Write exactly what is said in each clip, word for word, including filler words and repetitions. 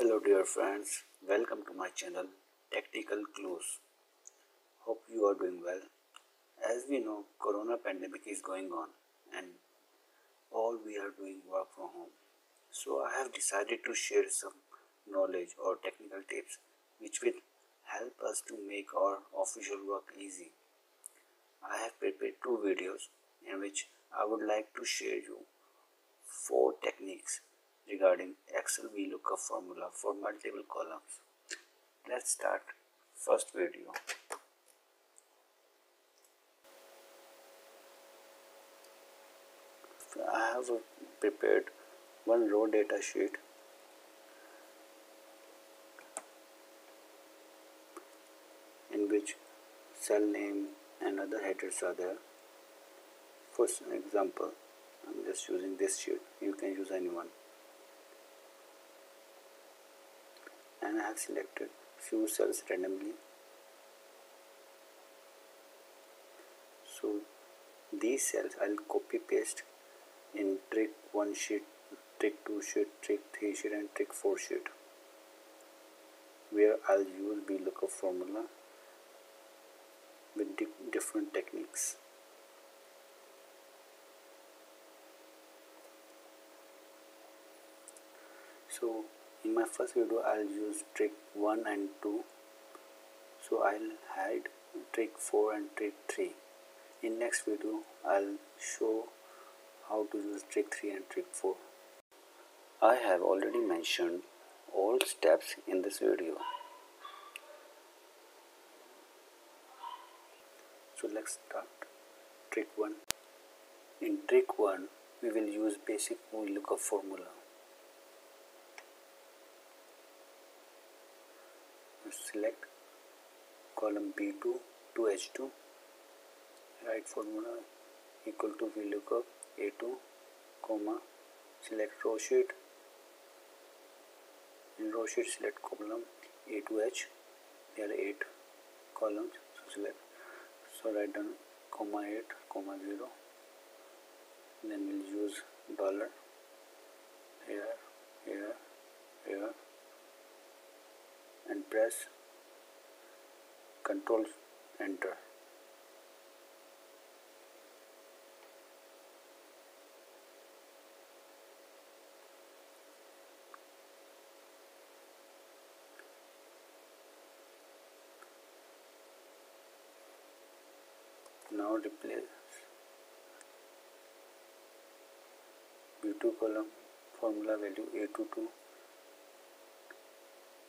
Hello dear friends, welcome to my channel Technical Clues. Hope you are doing well. As we know, corona pandemic is going on and all we are doing work from home. So I have decided to share some knowledge or technical tips which will help us to make our official work easy. I have prepared two videos in which I would like to share you four techniques regarding Excel VLOOKUP formula for multiple columns. Let's start first video. I have prepared one row data sheet in which cell name and other headers are there. For example, I'm just using this sheet, you can use anyone. And I have selected few cells randomly. So these cells I'll copy paste in trick one sheet, trick two sheet, trick three sheet and trick four sheet, where I'll use VLOOKUP formula with di different techniques. So in my first video I'll use trick one and two, so I'll hide trick four and trick three. In next video I'll show how to use trick three and trick four. I have already mentioned all steps in this video. So let's start trick one. In trick one we will use basic VLOOKUP formula. Select column B two to H two, write formula equal to VLOOKUP A two, comma, select row sheet, in row sheet select column A to H, there are eight columns, so select, so write down comma eight, comma zero, and then we'll use dollar, here, here, here, and press Control Enter. Now replace B two column formula value A twenty-two,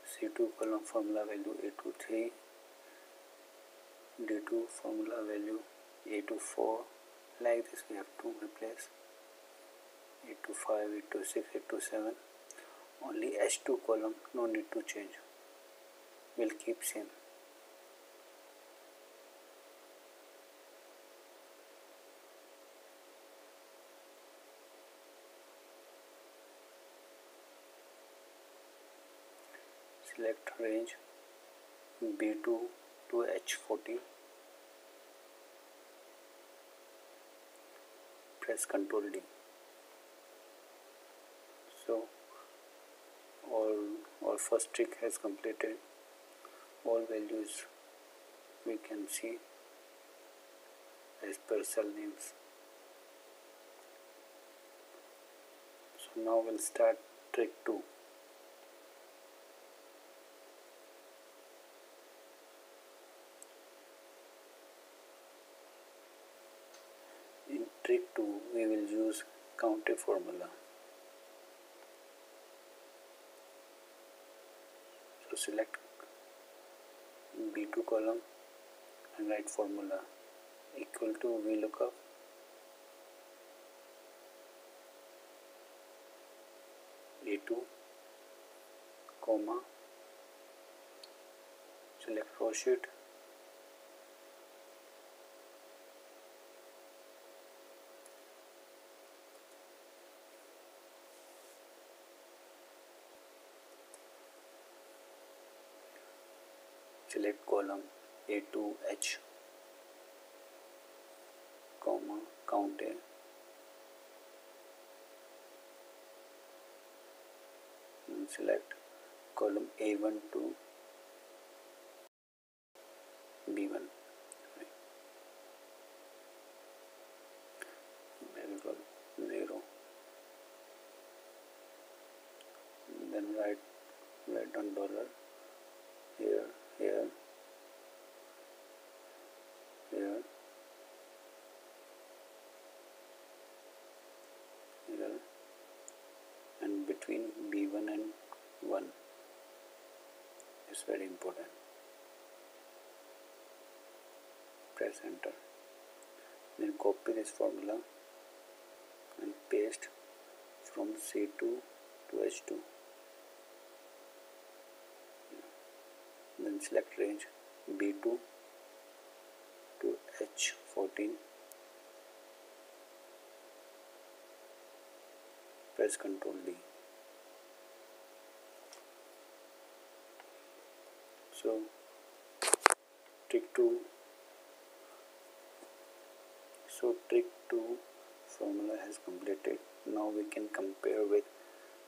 C two column formula value A twenty-three, D two formula value A twenty-four. Like this we have to replace A twenty-five, A twenty-six, A twenty-seven. Only H two column, no need to change, will keep same. Select range B two to H forty, press Ctrl D. So all our first trick has completed, all values we can see as per cell names. So now we'll start trick two. Trick two, we will use counter formula. So select B two column and write formula equal to VLOOKUP A two, comma, select row sheet, select column A two H, comma, count A, and select column A one to B one. zero. And then write write on dollar here, here, here, here, and between B one and one. It's very important. Press enter. Then copy this formula and paste from C two to H two. Then select range B two to H fourteen. Press control D. So trick two. So trick two formula has completed. Now we can compare with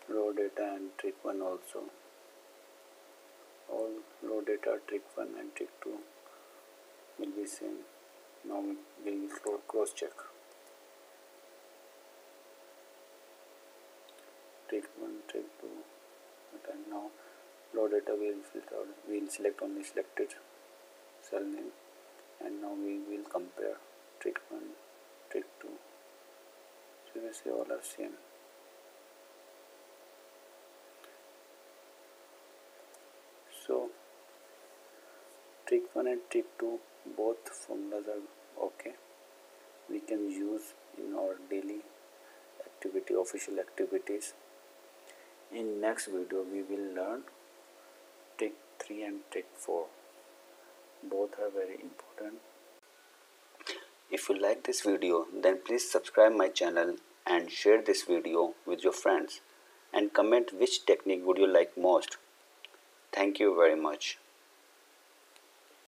row data and trick one also. All row data, trick one and trick two will be same. Now we will cross check. Trick one, trick two, and now row data we will filter out. We will select only selected cell name, and now we will compare trick one, trick two. So you see all are same. So trick one and trick two, both formulas are okay. We can use in our daily activity, official activities. In next video we will learn trick three and trick four. Both are very important. If you like this video, then please subscribe my channel and share this video with your friends, and comment which technique would you like most. Thank you very much.